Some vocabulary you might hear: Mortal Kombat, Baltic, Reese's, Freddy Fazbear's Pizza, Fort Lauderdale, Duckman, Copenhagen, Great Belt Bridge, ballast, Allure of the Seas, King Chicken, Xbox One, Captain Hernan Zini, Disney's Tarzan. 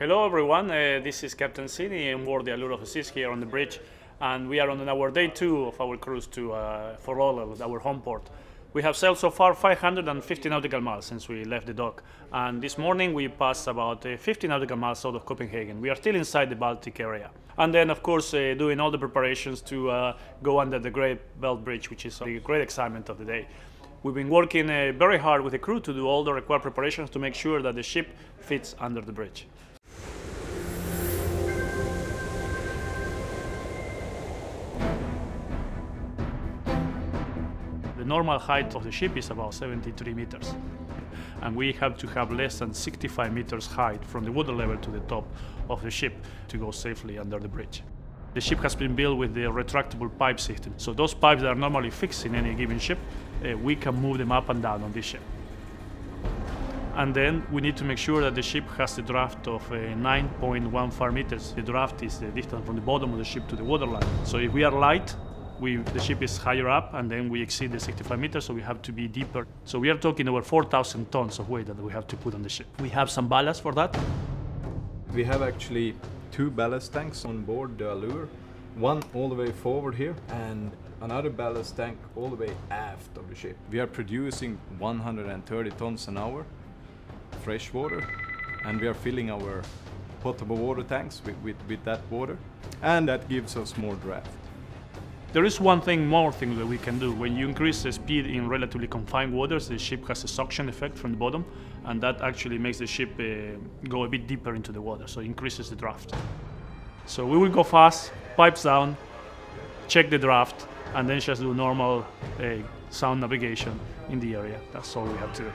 Hello everyone, this is Captain Zini and we're the Allure of the Seas here on the bridge, and we are on our day 2 of our cruise to Fort Lauderdale, our home port. We have sailed so far 550 nautical miles since we left the dock, and this morning we passed about 50 nautical miles out of Copenhagen. We are still inside the Baltic area. And then of course doing all the preparations to go under the Great Belt Bridge, which is the great excitement of the day. We've been working very hard with the crew to do all the required preparations to make sure that the ship fits under the bridge. The normal height of the ship is about 73 meters, and we have to have less than 65 meters height from the water level to the top of the ship to go safely under the bridge. The ship has been built with the retractable pipe system, so those pipes that are normally fixed in any given ship, we can move them up and down on this ship. And then we need to make sure that the ship has a draft of 9.15 meters. The draft is the distance from the bottom of the ship to the waterline. So if we are light, the ship is higher up, and then we exceed the 65 meters, so we have to be deeper. So we are talking over 4,000 tons of weight that we have to put on the ship. We have some ballast for that. We have actually two ballast tanks on board the Allure. One all the way forward here, and another ballast tank all the way aft of the ship. We are producing 130 tons an hour, fresh water, and we are filling our potable water tanks with that water, and that gives us more draft. There is one more thing that we can do. When you increase the speed in relatively confined waters, the ship has a suction effect from the bottom, and that actually makes the ship go a bit deeper into the water, so it increases the draft. So we will go fast, pipes down, check the draft, and then just do normal sound navigation in the area. That's all we have to do.